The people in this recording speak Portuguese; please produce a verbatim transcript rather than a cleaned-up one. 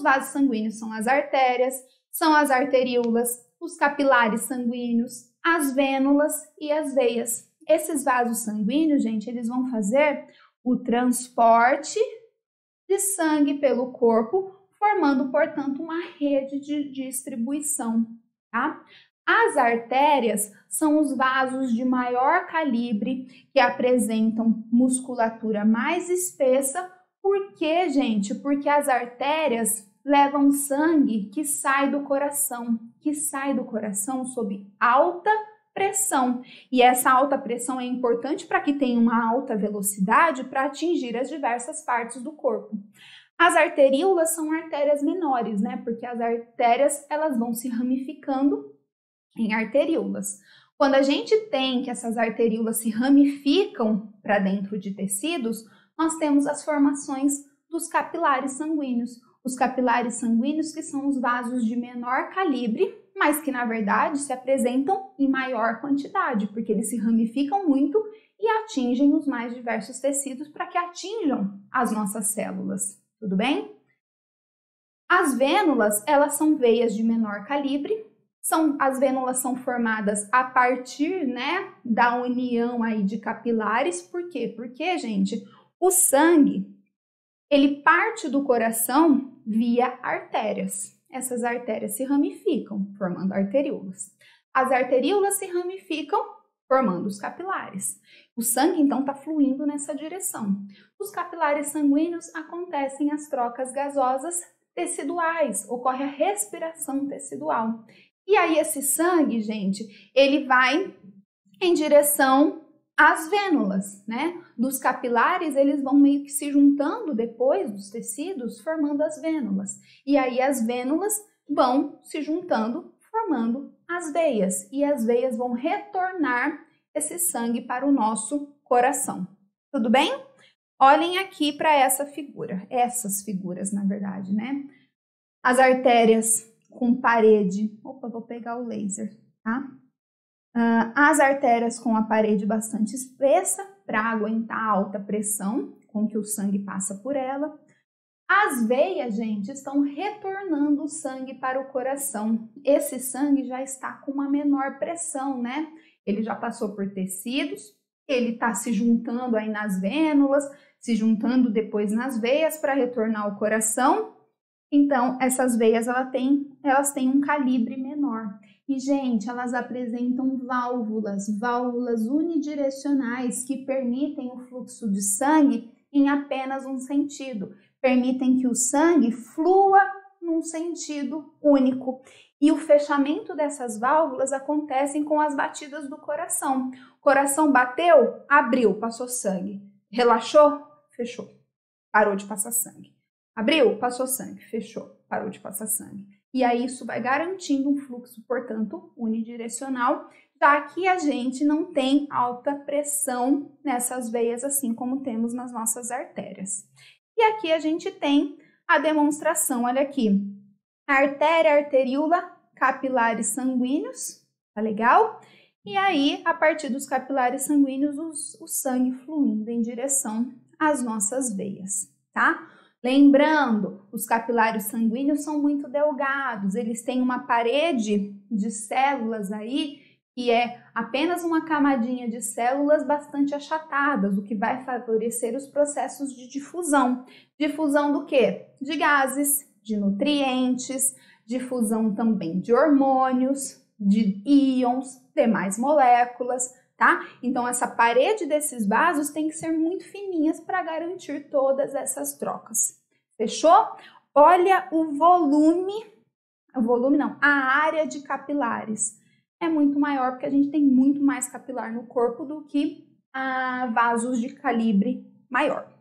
Os vasos sanguíneos são as artérias, são as arteríolas, os capilares sanguíneos, as vênulas e as veias. Esses vasos sanguíneos, gente, eles vão fazer o transporte de sangue pelo corpo, formando, portanto, uma rede de distribuição, tá? As artérias são os vasos de maior calibre que apresentam musculatura mais espessa. Por quê, gente? Porque as artérias levam sangue que sai do coração, que sai do coração sob alta pressão. E essa alta pressão é importante para que tenha uma alta velocidade para atingir as diversas partes do corpo. As arteríolas são artérias menores, né? Porque as artérias elas vão se ramificando em arteríolas. Quando a gente tem que essas arteríolas se ramificam para dentro de tecidos, nós temos as formações dos capilares sanguíneos. Os capilares sanguíneos que são os vasos de menor calibre, mas que na verdade se apresentam em maior quantidade, porque eles se ramificam muito e atingem os mais diversos tecidos para que atinjam as nossas células, tudo bem? As vênulas, elas são veias de menor calibre. São, as vênulas são formadas a partir, né, da união aí de capilares. Por quê? Porque, gente, o sangue, ele parte do coração via artérias. Essas artérias se ramificam, formando arteríolas. As arteríolas se ramificam, formando os capilares. O sangue, então, está fluindo nessa direção. Os capilares sanguíneos acontecem as trocas gasosas teciduais, ocorre a respiração tecidual. E aí esse sangue, gente, ele vai em direção às vênulas, né? Dos capilares, eles vão meio que se juntando depois dos tecidos, formando as vênulas. E aí as vênulas vão se juntando, formando as veias. E as veias vão retornar esse sangue para o nosso coração. Tudo bem? Olhem aqui para essa figura, essas figuras, na verdade, né? As artérias com parede, opa, vou pegar o laser, tá? Uh, as artérias com a parede bastante espessa para aguentar a alta pressão com que o sangue passa por ela. As veias, gente, estão retornando o sangue para o coração. Esse sangue já está com uma menor pressão, né? Ele já passou por tecidos, ele está se juntando aí nas vênulas, se juntando depois nas veias para retornar ao coração. Então, essas veias ela tem, elas têm um calibre menor. E, gente, elas apresentam válvulas, válvulas unidirecionais que permitem o fluxo de sangue em apenas um sentido. Permitem que o sangue flua num sentido único. E o fechamento dessas válvulas acontece com as batidas do coração. O coração bateu, abriu, passou sangue. Relaxou, fechou, parou de passar sangue. Abriu, passou sangue, fechou, parou de passar sangue. E aí isso vai garantindo um fluxo, portanto, unidirecional, já que a gente não tem alta pressão nessas veias, assim como temos nas nossas artérias. E aqui a gente tem a demonstração, olha aqui, artéria, arteríola, capilares sanguíneos, tá legal? E aí, a partir dos capilares sanguíneos, os, o sangue fluindo em direção às nossas veias, tá? Lembrando, os capilares sanguíneos são muito delgados, eles têm uma parede de células aí, que é apenas uma camadinha de células bastante achatadas, o que vai favorecer os processos de difusão. Difusão do quê? De gases, de nutrientes, difusão também de hormônios, de íons, demais moléculas, tá? Então, essa parede desses vasos tem que ser muito fininhas para garantir todas essas trocas. Fechou? Olha o volume, o volume não, a área de capilares é muito maior porque a gente tem muito mais capilar no corpo do que ah, vasos de calibre maior.